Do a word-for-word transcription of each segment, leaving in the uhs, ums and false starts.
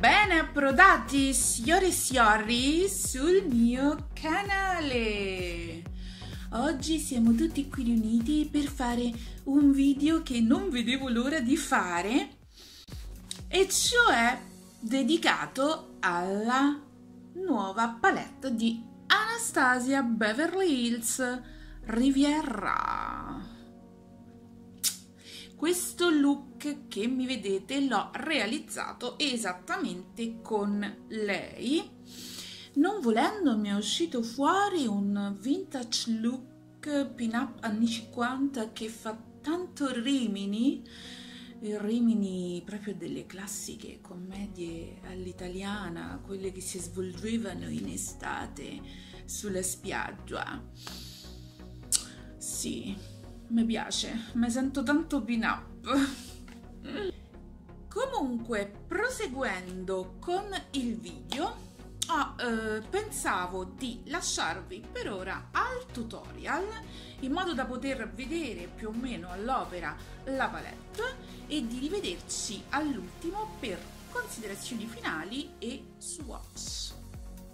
Ben approdati, signori e signori, sul mio canale! Oggi siamo tutti qui riuniti per fare un video che non vedevo l'ora di fare, e cioè dedicato alla nuova palette di Anastasia Beverly Hills Riviera. Questo look che mi vedete l'ho realizzato esattamente con lei. Non volendo mi è uscito fuori un vintage look pin-up anni cinquanta che fa tanto Rimini, il Rimini proprio delle classiche commedie all'italiana, quelle che si svolgevano in estate sulla spiaggia. Sì, mi piace, mi sento tanto pin-up. Comunque, proseguendo con il video, oh, eh, pensavo di lasciarvi per ora al tutorial in modo da poter vedere più o meno all'opera la palette e di rivederci all'ultimo per considerazioni finali e swatch.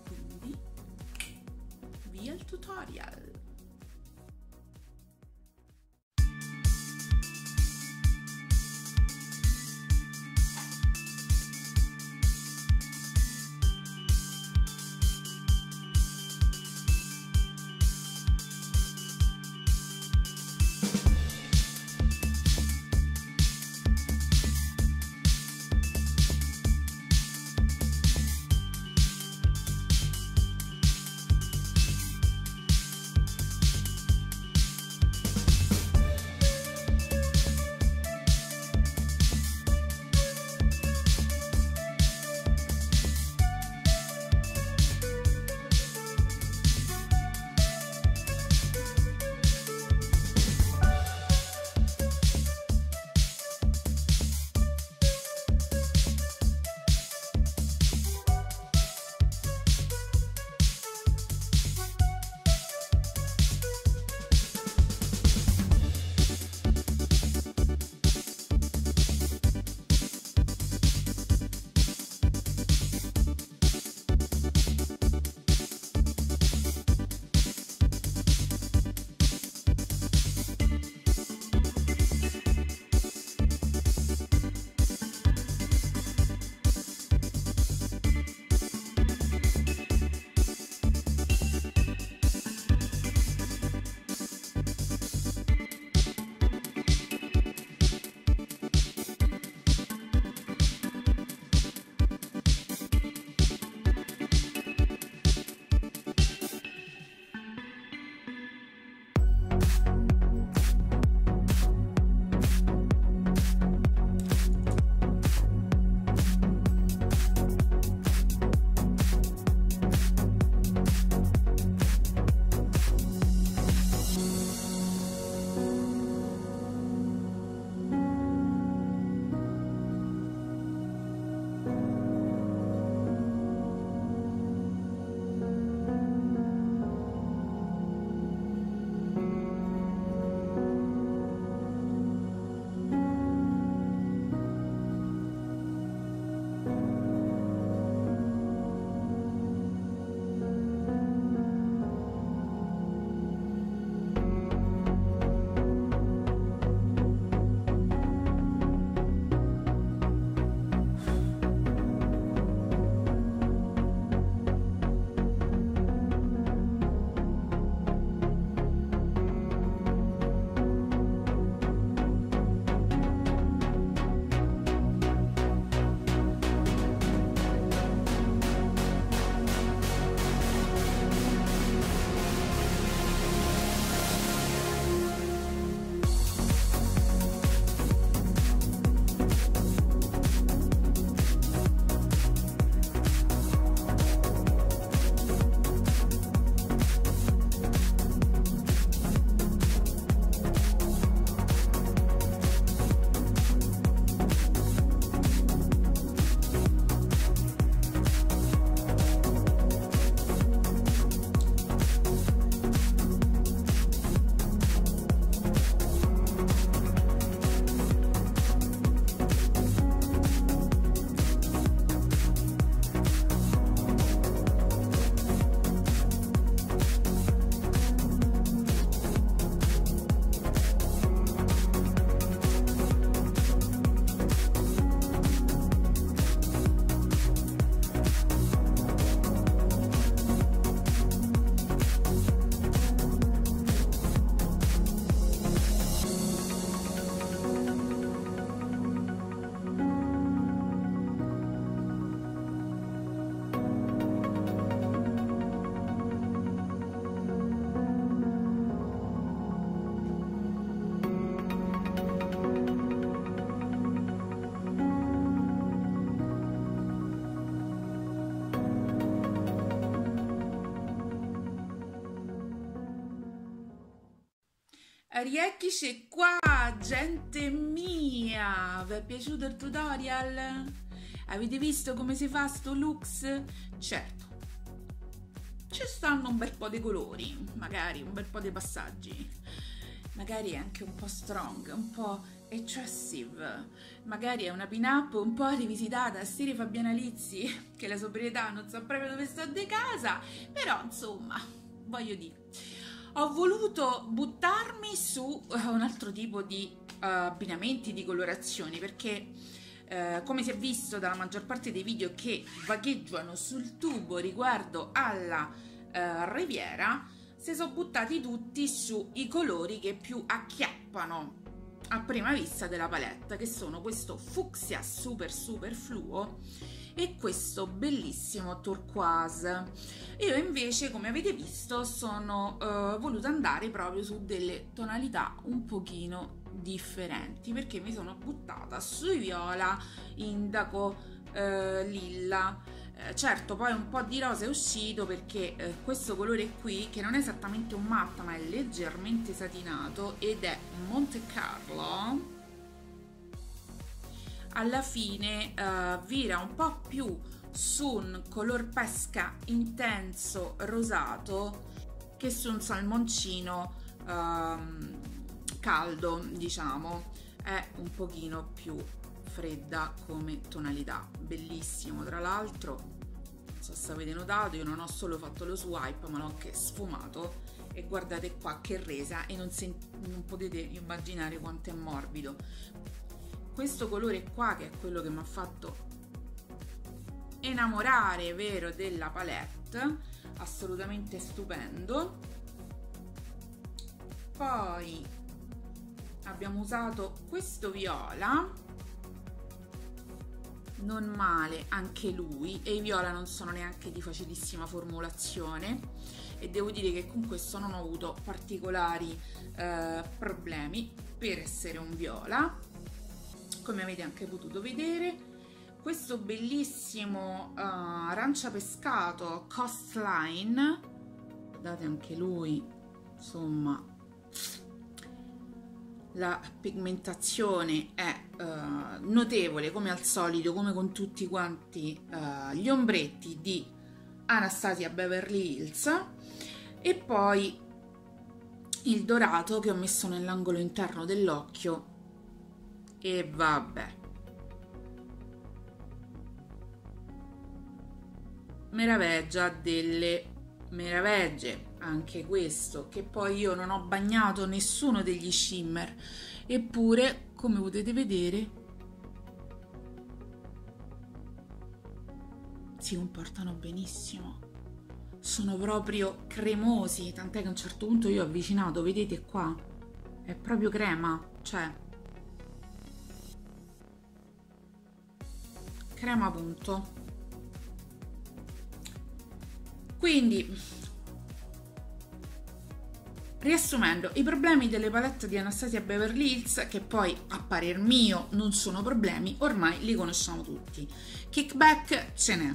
Quindi via il tutorial! Rieccoci qua, gente mia! Vi è piaciuto il tutorial? Avete visto come si fa sto looks? Certo, ci stanno un bel po' di colori, magari un bel po' di passaggi, magari è anche un po' strong, un po' excessive, magari è una pin-up un po' rivisitata, stile Fabiana Lizzi, che la sobrietà non so proprio dove sto di casa, però insomma, voglio dire, ho voluto buttarmi su un altro tipo di uh, abbinamenti, di colorazioni, perché... Eh, come si è visto dalla maggior parte dei video che vagheggiano sul tubo riguardo alla eh, Riviera, si sono buttati tutti sui colori che più acchiappano a prima vista della palette, che sono questo fucsia super super fluo e questo bellissimo turquoise. Io invece, come avete visto, sono eh, voluta andare proprio su delle tonalità un pochino differenti, perché mi sono buttata sui viola, indaco, eh, lilla, eh, certo poi un po' di rosa è uscito, perché eh, questo colore qui, che non è esattamente un matte ma è leggermente satinato ed è Monte Carlo, alla fine eh, vira un po' più su un color pesca intenso rosato che su un salmoncino ehm, caldo, diciamo, è un pochino più fredda come tonalità. Bellissimo, tra l'altro, non so se avete notato, io non ho solo fatto lo swipe ma l'ho anche sfumato e guardate qua che resa, e non, non potete immaginare quanto è morbido. Questo colore qua, che è quello che mi ha fatto innamorare, vero, della palette, assolutamente stupendo. Poi abbiamo usato questo viola, non male anche lui, e i viola non sono neanche di facilissima formulazione e devo dire che con questo non ho avuto particolari eh, problemi per essere un viola, come avete anche potuto vedere. Questo bellissimo eh, arancia pescato Coastline, guardate anche lui, insomma la pigmentazione è uh, notevole, come al solito, come con tutti quanti uh, gli ombretti di Anastasia Beverly Hills. E poi il dorato che ho messo nell'angolo interno dell'occhio, e vabbè, meraviglia delle meraviglie anche questo, che poi io non ho bagnato nessuno degli shimmer, eppure come potete vedere si comportano benissimo, sono proprio cremosi, tant'è che a un certo punto io ho avvicinato, vedete qua, è proprio crema, cioè crema punto. Quindi, riassumendo, i problemi delle palette di Anastasia Beverly Hills, che poi a parer mio non sono problemi, ormai li conosciamo tutti. Kickback ce n'è,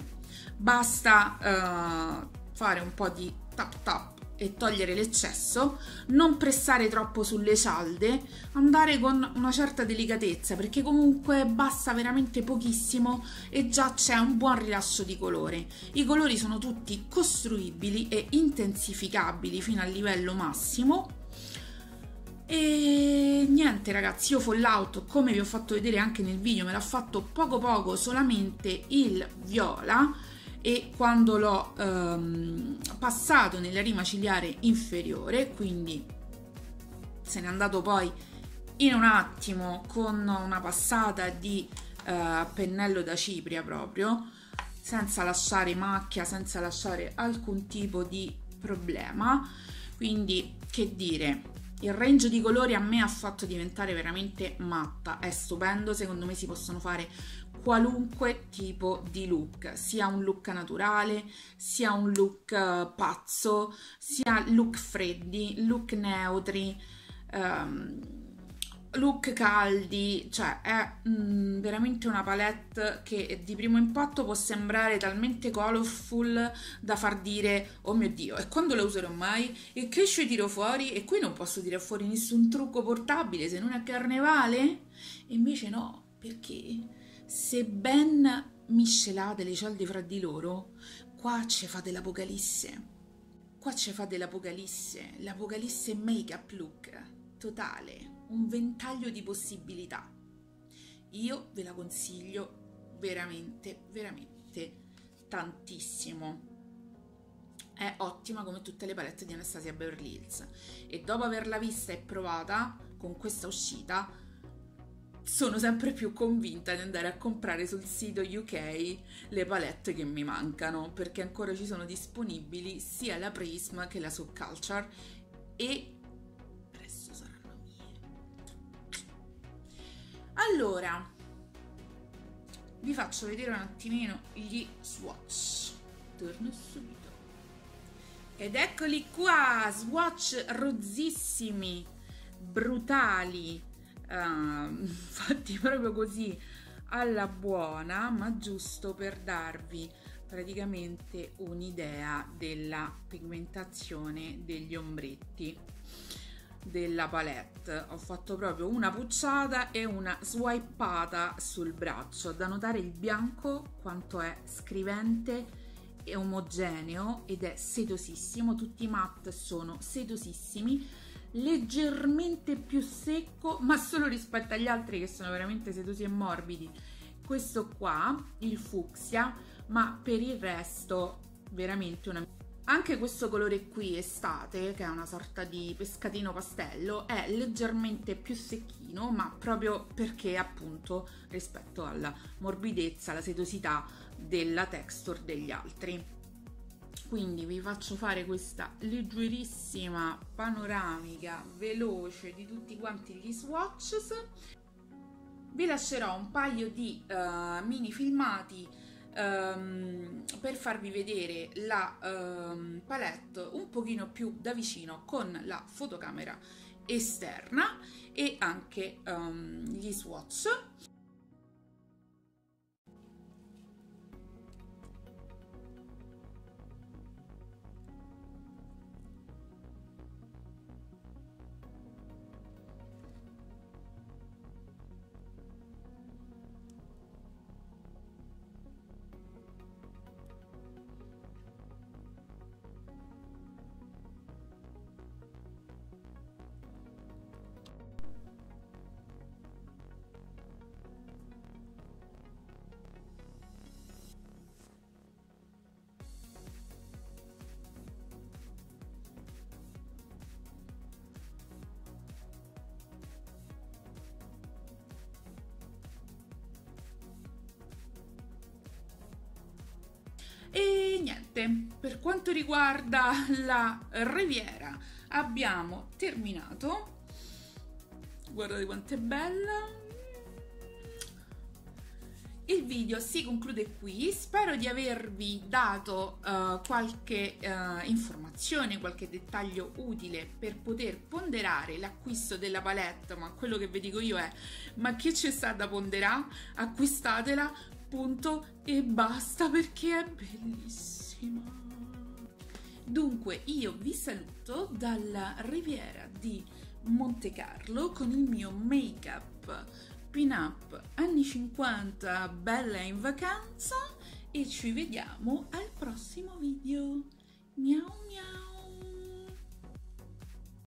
basta uh, fare un po' di tap tap e togliere l'eccesso, non pressare troppo sulle cialde, andare con una certa delicatezza, perché comunque basta veramente pochissimo e già c'è un buon rilascio di colore. I colori sono tutti costruibili e intensificabili fino al livello massimo. E niente ragazzi, io Fallout, come vi ho fatto vedere anche nel video, me l'ha fatto poco poco solamente il viola, e quando l'ho ehm, passato nella rima ciliare inferiore, quindi se n'è andato poi in un attimo con una passata di eh, pennello da cipria, proprio senza lasciare macchia, senza lasciare alcun tipo di problema. Quindi, che dire, il range di colori a me ha fatto diventare veramente matta, è stupendo. Secondo me si possono fare qualunque tipo di look, sia un look naturale, sia un look uh, pazzo, sia look freddi, look neutri, um, look caldi, cioè è mm, veramente una palette che di primo impatto può sembrare talmente colorful da far dire oh mio Dio, e quando la userò mai? E che ci tiro fuori? E qui non posso tirare fuori nessun trucco portabile se non a carnevale? E invece no, perché se ben miscelate le cialde fra di loro, qua ci fate l'apocalisse, qua ci fate l'apocalisse, l'apocalisse make up look totale, un ventaglio di possibilità. Io ve la consiglio veramente, veramente tantissimo. È ottima come tutte le palette di Anastasia Beverly Hills e dopo averla vista e provata con questa uscita sono sempre più convinta di andare a comprare sul sito U K le palette che mi mancano, perché ancora ci sono disponibili sia la Prisma che la Subculture e presto sarà. Allora, vi faccio vedere un attimino gli swatch. Torno subito. Ed eccoli qua, swatch rozzissimi, brutali, uh, fatti proprio così alla buona, ma giusto per darvi praticamente un'idea della pigmentazione degli ombretti della palette. Ho fatto proprio una pucciata e una swipeata sul braccio, da notare il bianco quanto è scrivente e omogeneo ed è setosissimo, tutti i matte sono setosissimi, leggermente più secco ma solo rispetto agli altri che sono veramente setosi e morbidi, questo qua il fucsia, ma per il resto veramente una... Anche questo colore qui, estate, che è una sorta di pescatino pastello, è leggermente più secchino, ma proprio perché appunto rispetto alla morbidezza, alla setosità della texture degli altri. Quindi vi faccio fare questa leggerissima panoramica veloce di tutti quanti gli swatches. Vi lascerò un paio di uh, mini filmati Um, per farvi vedere la um, palette un pochino più da vicino con la fotocamera esterna e anche um, gli swatch. E niente, per quanto riguarda la Riviera abbiamo terminato. Guardate quanto è bella. Il video si conclude qui, spero di avervi dato uh, qualche uh, informazione, qualche dettaglio utile per poter ponderare l'acquisto della palette, ma quello che vi dico io è: ma che c'è sta da ponderare? Acquistatela! Punto e basta, perché è bellissima. Dunque io vi saluto dalla Riviera di Monte Carlo con il mio make up pin up anni cinquanta bella in vacanza e ci vediamo al prossimo video. Miau miau.